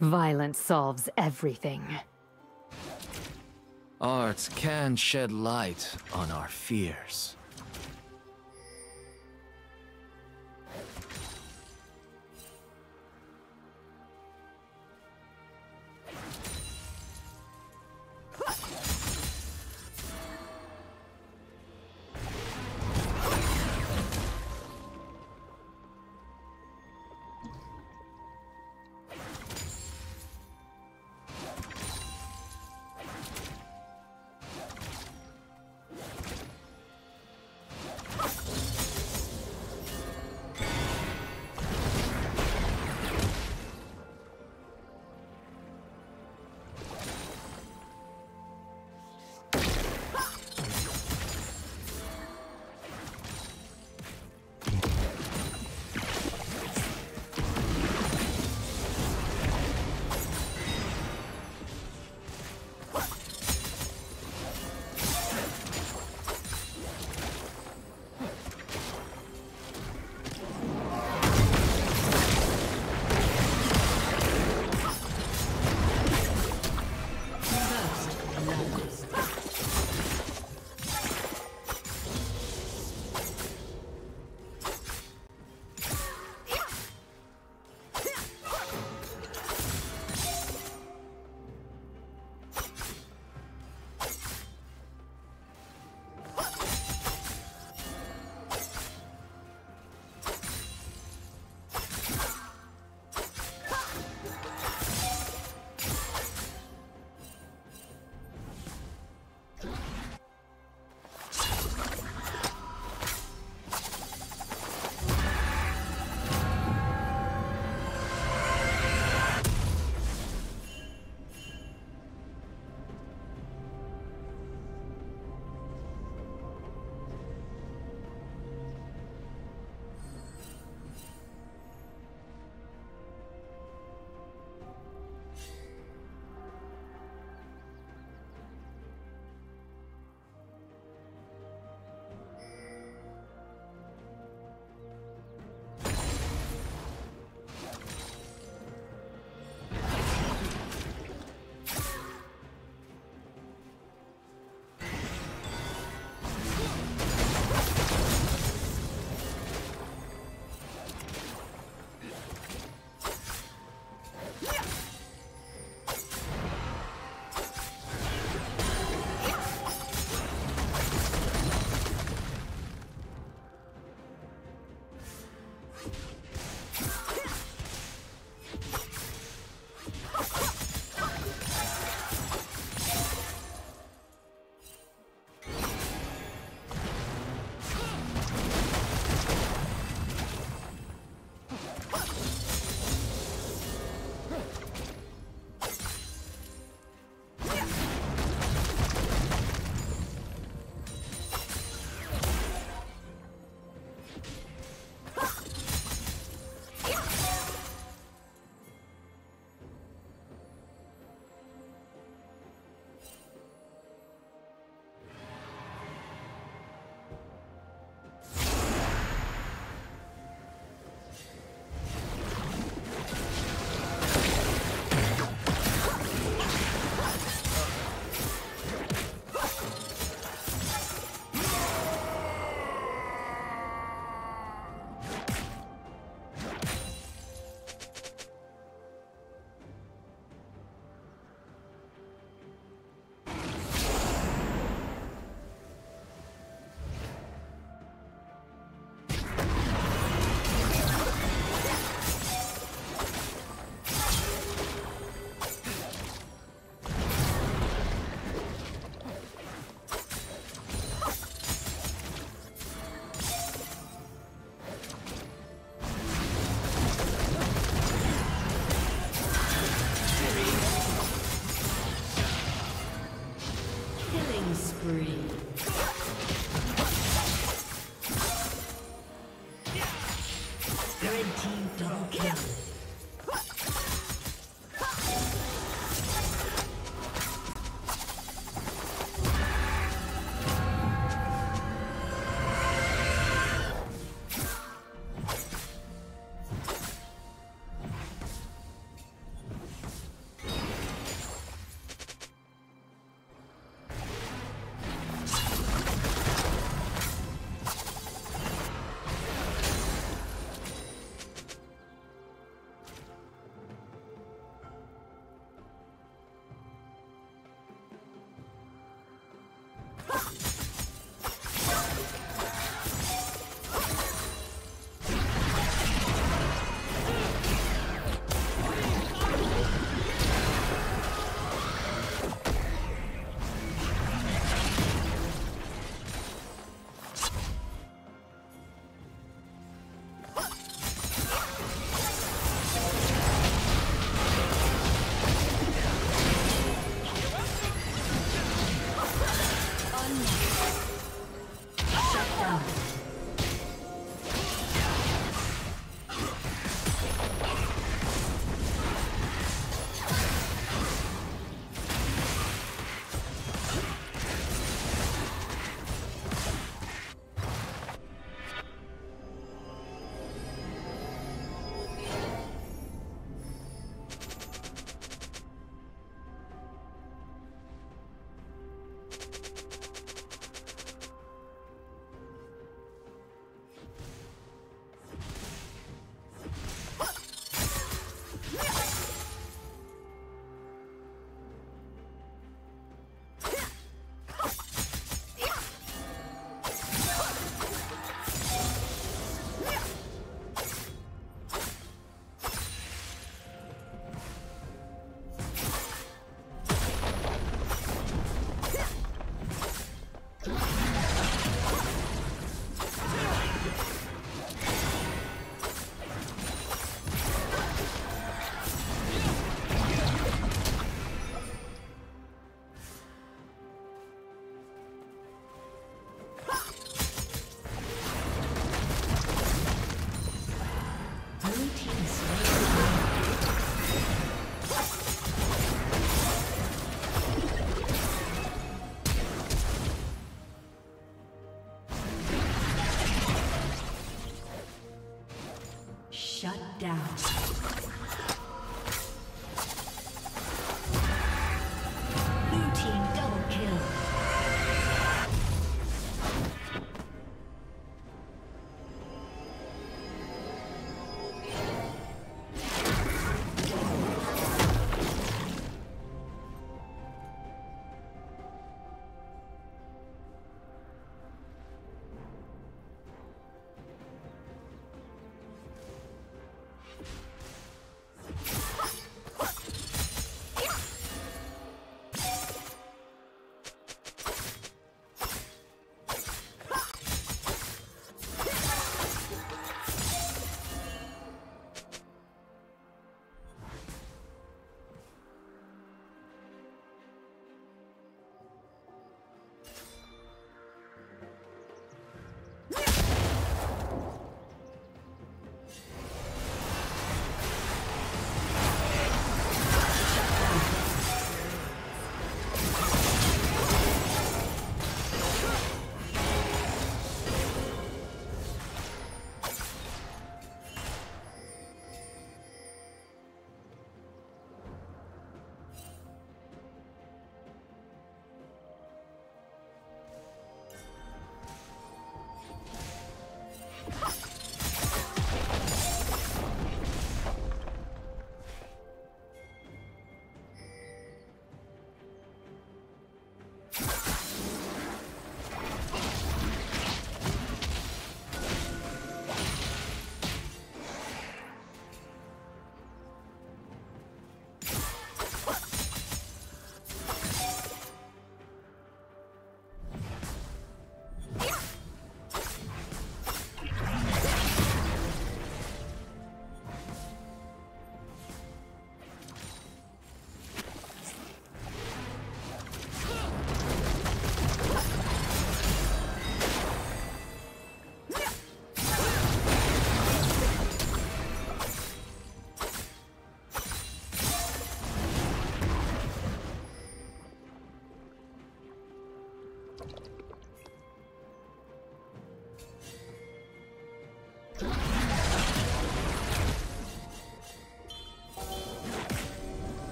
Violence solves everything. Art can shed light on our fears.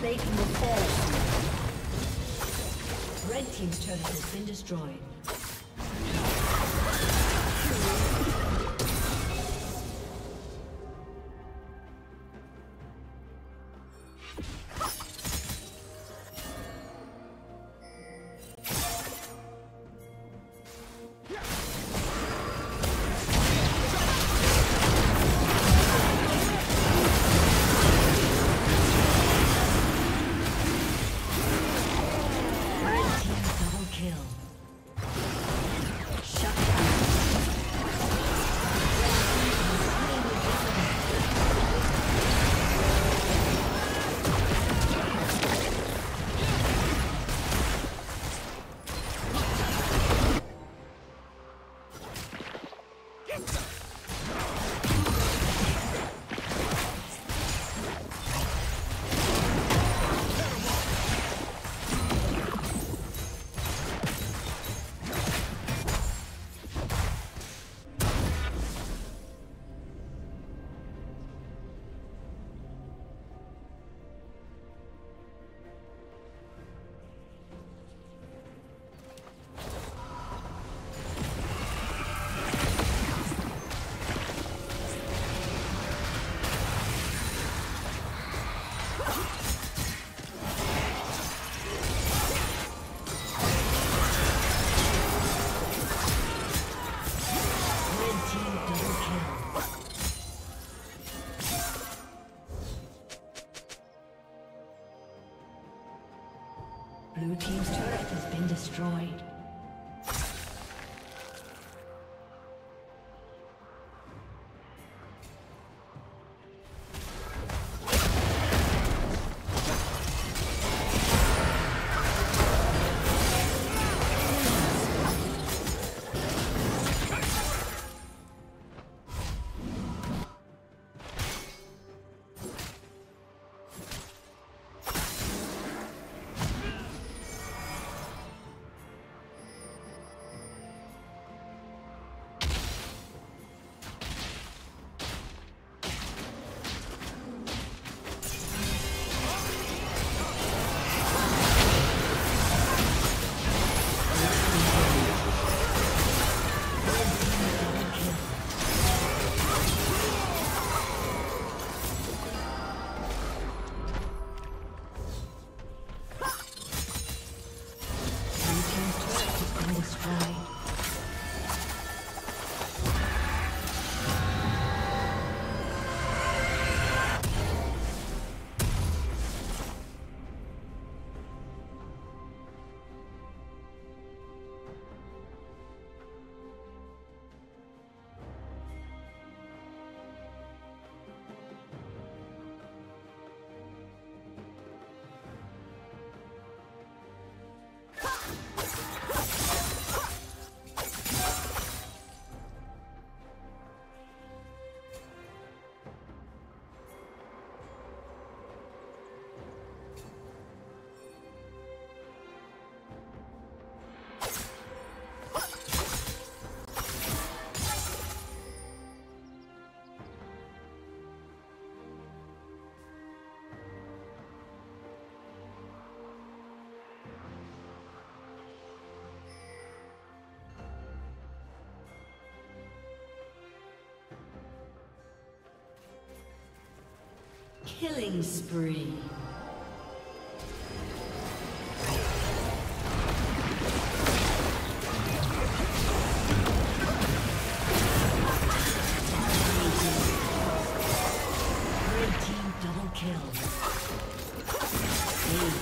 plating will fall. Red team's turret has been destroyed. Blue team's turret has been destroyed. Killing spree. Red team double kill. Ace.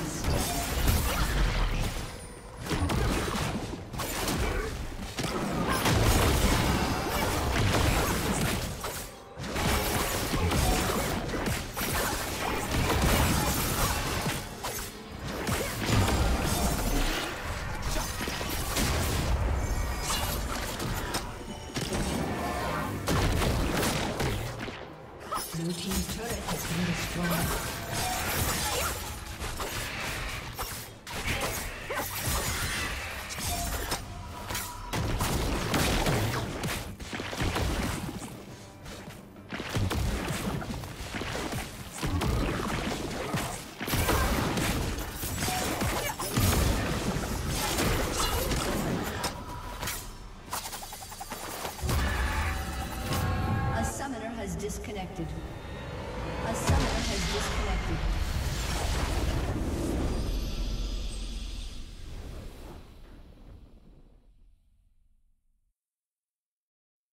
disconnected. A summoner has disconnected.